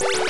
What?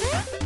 Huh?